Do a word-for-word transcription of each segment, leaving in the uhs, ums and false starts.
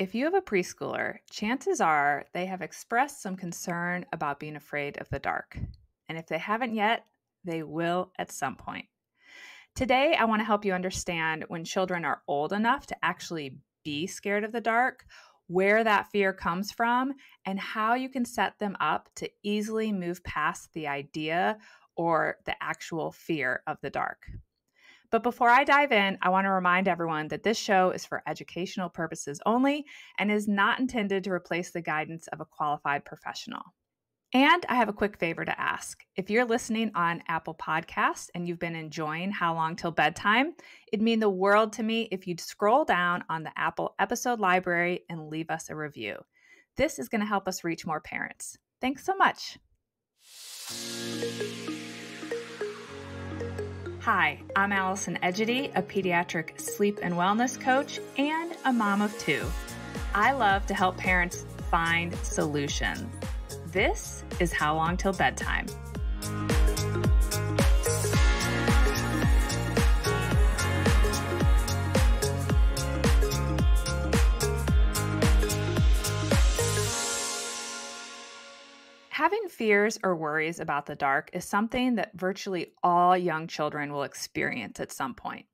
If you have a preschooler, chances are they have expressed some concern about being afraid of the dark. And if they haven't yet, they will at some point. Today, I want to help you understand when children are old enough to actually be scared of the dark, where that fear comes from, and how you can set them up to easily move past the idea or the actual fear of the dark. But before I dive in, I want to remind everyone that this show is for educational purposes only and is not intended to replace the guidance of a qualified professional. And I have a quick favor to ask. If you're listening on Apple Podcasts and you've been enjoying How Long Till Bedtime, it'd mean the world to me if you'd scroll down on the Apple episode library and leave us a review. This is going to help us reach more parents. Thanks so much. Hi, I'm Allison Egidi, a pediatric sleep and wellness coach and a mom of two. I love to help parents find solutions. This is How Long Till Bedtime. Having fears or worries about the dark is something that virtually all young children will experience at some point.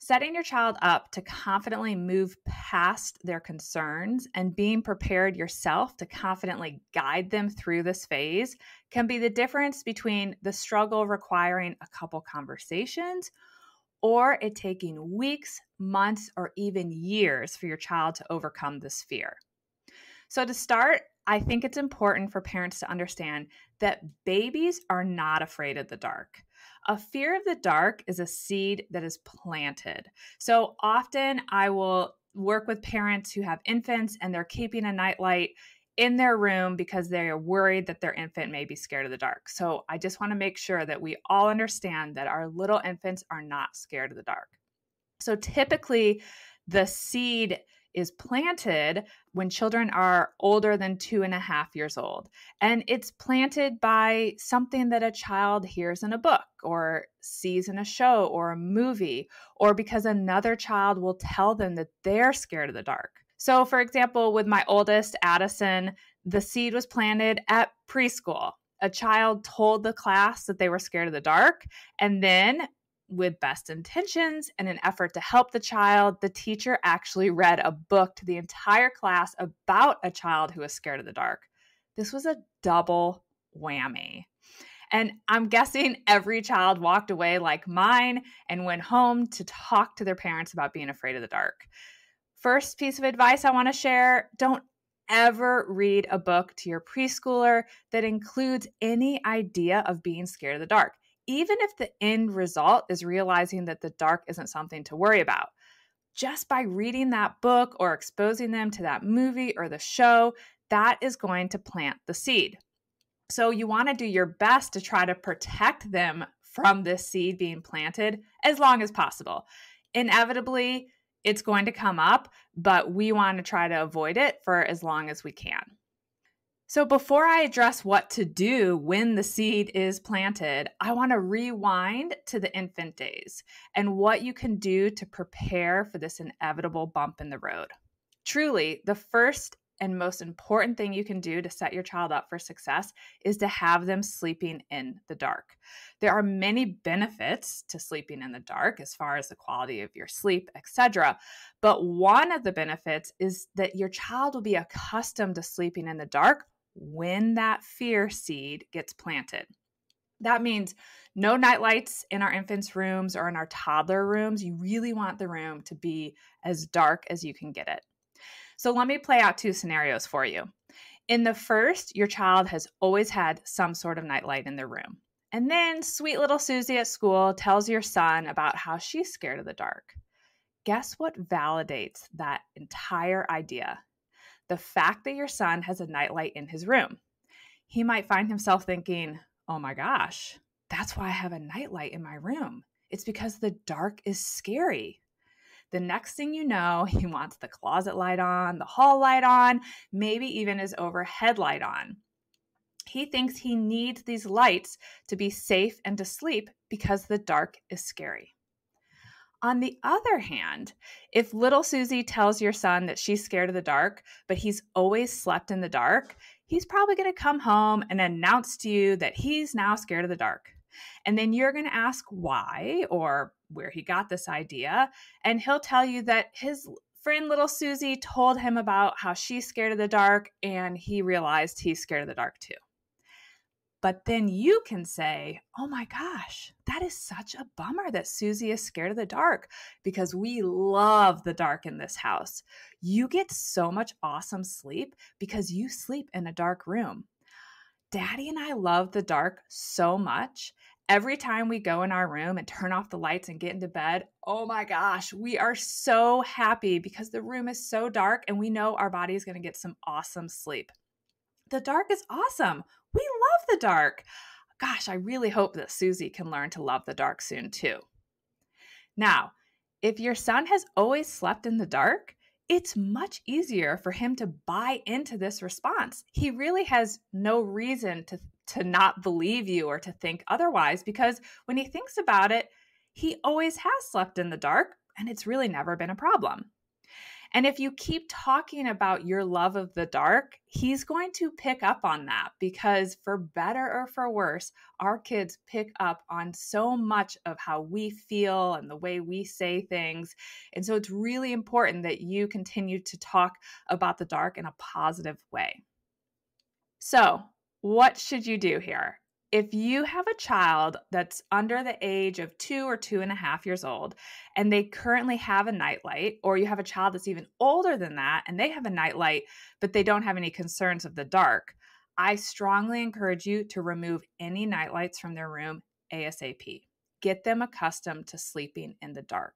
Setting your child up to confidently move past their concerns and being prepared yourself to confidently guide them through this phase can be the difference between the struggle requiring a couple conversations or it taking weeks, months, or even years for your child to overcome this fear. So to start, I think it's important for parents to understand that babies are not afraid of the dark. A fear of the dark is a seed that is planted. So often I will work with parents who have infants and they're keeping a nightlight in their room because they are worried that their infant may be scared of the dark. So I just want to make sure that we all understand that our little infants are not scared of the dark. So typically the seed is planted when children are older than two and a half years old. And it's planted by something that a child hears in a book or sees in a show or a movie, or because another child will tell them that they're scared of the dark. So for example, with my oldest, Addison, the seed was planted at preschool. A child told the class that they were scared of the dark, and then with best intentions and an effort to help the child, the teacher actually read a book to the entire class about a child who was scared of the dark. This was a double whammy. And I'm guessing every child walked away like mine and went home to talk to their parents about being afraid of the dark. First piece of advice I want to share, don't ever read a book to your preschooler that includes any idea of being scared of the dark, even if the end result is realizing that the dark isn't something to worry about. Just by reading that book or exposing them to that movie or the show, that is going to plant the seed. So you want to do your best to try to protect them from this seed being planted as long as possible. Inevitably, it's going to come up, but we want to try to avoid it for as long as we can. So before I address what to do when the seed is planted, I want to rewind to the infant days and what you can do to prepare for this inevitable bump in the road. Truly, the first and most important thing you can do to set your child up for success is to have them sleeping in the dark. There are many benefits to sleeping in the dark as far as the quality of your sleep, et cetera. But one of the benefits is that your child will be accustomed to sleeping in the dark when that fear seed gets planted. That means no nightlights in our infants' rooms or in our toddler rooms. You really want the room to be as dark as you can get it. So let me play out two scenarios for you. In the first, your child has always had some sort of nightlight in their room. And then sweet little Susie at school tells your son about how she's scared of the dark. Guess what validates that entire idea? The fact that your son has a nightlight in his room. He might find himself thinking, oh my gosh, that's why I have a nightlight in my room. It's because the dark is scary. The next thing you know, he wants the closet light on, the hall light on, maybe even his overhead light on. He thinks he needs these lights to be safe and to sleep because the dark is scary. On the other hand, if little Susie tells your son that she's scared of the dark, but he's always slept in the dark, he's probably going to come home and announce to you that he's now scared of the dark. And then you're going to ask why or where he got this idea. And he'll tell you that his friend little Susie told him about how she's scared of the dark and he realized he's scared of the dark too. But then you can say, oh my gosh, that is such a bummer that Susie is scared of the dark because we love the dark in this house. You get so much awesome sleep because you sleep in a dark room. Daddy and I love the dark so much. Every time we go in our room and turn off the lights and get into bed, oh my gosh, we are so happy because the room is so dark and we know our body is going to get some awesome sleep. The dark is awesome. We love the dark. Gosh, I really hope that Susie can learn to love the dark soon too. Now, if your son has always slept in the dark, it's much easier for him to buy into this response. He really has no reason to, to not believe you or to think otherwise because when he thinks about it, he always has slept in the dark and it's really never been a problem. And if you keep talking about your love of the dark, he's going to pick up on that because for better or for worse, our kids pick up on so much of how we feel and the way we say things. And so it's really important that you continue to talk about the dark in a positive way. So what should you do here? If you have a child that's under the age of two or two and a half years old, and they currently have a nightlight, or you have a child that's even older than that, and they have a nightlight, but they don't have any concerns of the dark, I strongly encourage you to remove any nightlights from their room ASAP. Get them accustomed to sleeping in the dark.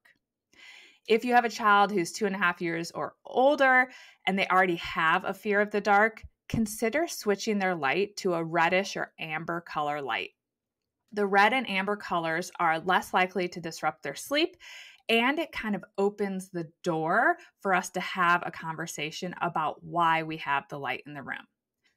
If you have a child who's two and a half years or older, and they already have a fear of the dark, consider switching their light to a reddish or amber color light. The red and amber colors are less likely to disrupt their sleep, and it kind of opens the door for us to have a conversation about why we have the light in the room.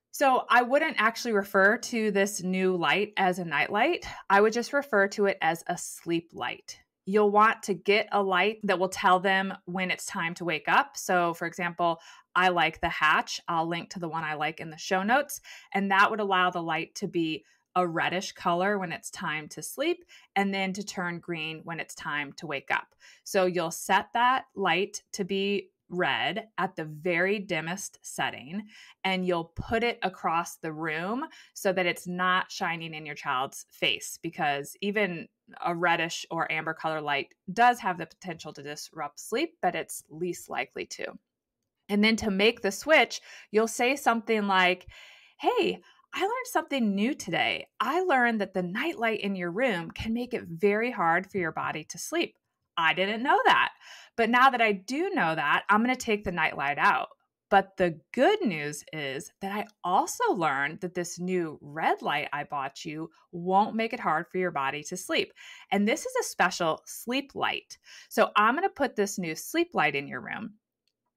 So I wouldn't actually refer to this new light as a nightlight. I would just refer to it as a sleep light. You'll want to get a light that will tell them when it's time to wake up. So for example, I like the Hatch. I'll link to the one I like in the show notes. And that would allow the light to be a reddish color when it's time to sleep and then to turn green when it's time to wake up. So you'll set that light to be red at the very dimmest setting, and you'll put it across the room so that it's not shining in your child's face because even a reddish or amber color light does have the potential to disrupt sleep, but it's least likely to. And then to make the switch, you'll say something like, hey, I learned something new today. I learned that the nightlight in your room can make it very hard for your body to sleep. I didn't know that. But now that I do know that, I'm going to take the nightlight out. But the good news is that I also learned that this new red light I bought you won't make it hard for your body to sleep. And this is a special sleep light. So I'm going to put this new sleep light in your room.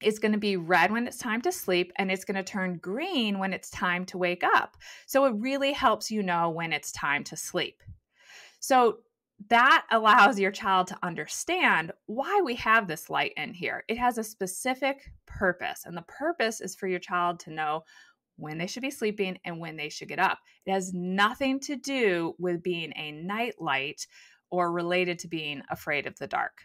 It's going to be red when it's time to sleep, and it's going to turn green when it's time to wake up. So it really helps you know when it's time to sleep. So that allows your child to understand why we have this light in here. It has a specific purpose, and the purpose is for your child to know when they should be sleeping and when they should get up. It has nothing to do with being a nightlight or related to being afraid of the dark.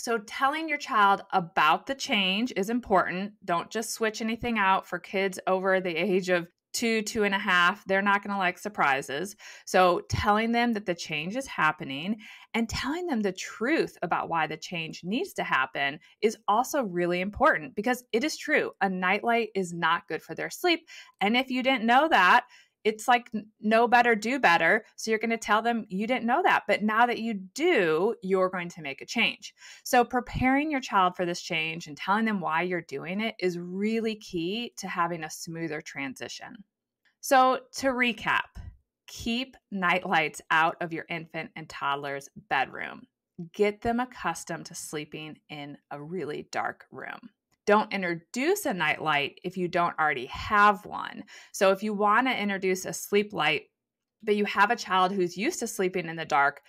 So telling your child about the change is important. Don't just switch anything out. For kids over the age of two, two and a half, they're not going to like surprises. So telling them that the change is happening and telling them the truth about why the change needs to happen is also really important because it is true. A nightlight is not good for their sleep. And if you didn't know that, it's like know better, do better. So you're going to tell them you didn't know that, but now that you do, you're going to make a change. So preparing your child for this change and telling them why you're doing it is really key to having a smoother transition. So to recap, keep nightlights out of your infant and toddler's bedroom. Get them accustomed to sleeping in a really dark room. Don't introduce a nightlight if you don't already have one. So if you want to introduce a sleep light, but you have a child who's used to sleeping in the dark,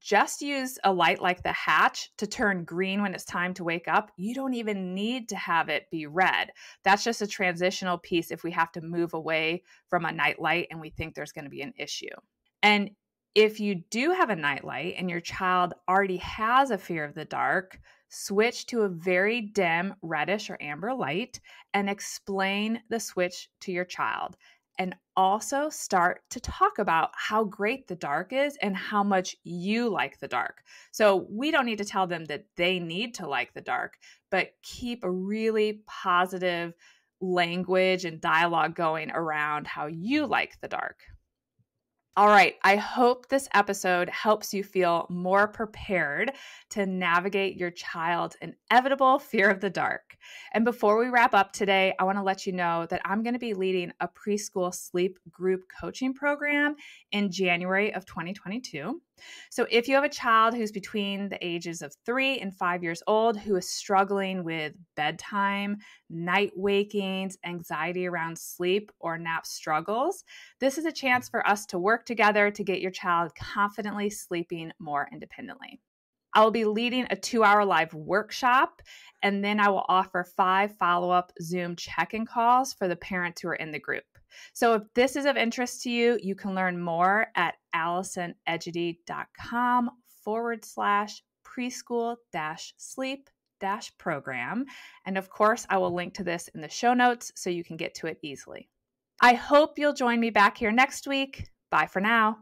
just use a light like the Hatch to turn green when it's time to wake up. You don't even need to have it be red. That's just a transitional piece if we have to move away from a night light and we think there's going to be an issue. And if you do have a night light and your child already has a fear of the dark, switch to a very dim reddish or amber light and explain the switch to your child. And also start to talk about how great the dark is and how much you like the dark. So we don't need to tell them that they need to like the dark, but keep a really positive language and dialogue going around how you like the dark. All right, I hope this episode helps you feel more prepared to navigate your child's inevitable fear of the dark. And before we wrap up today, I want to let you know that I'm going to be leading a preschool sleep group coaching program in January of twenty twenty-two. So if you have a child who's between the ages of three and five years old who is struggling with bedtime, night wakings, anxiety around sleep, or nap struggles, this is a chance for us to work together to get your child confidently sleeping more independently. I will be leading a two-hour live workshop, and then I will offer five follow-up Zoom check-in calls for the parents who are in the group. So if this is of interest to you, you can learn more at allisonegidi.com forward slash preschool dash sleep dash program. And of course, I will link to this in the show notes so you can get to it easily. I hope you'll join me back here next week. Bye for now.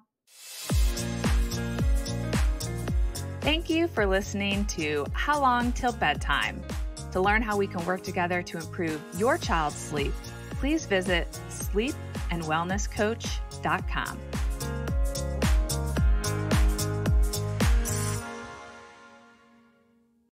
Thank you for listening to How Long Till Bedtime. To learn how we can work together to improve your child's sleep, please visit sleep and wellness coach dot com.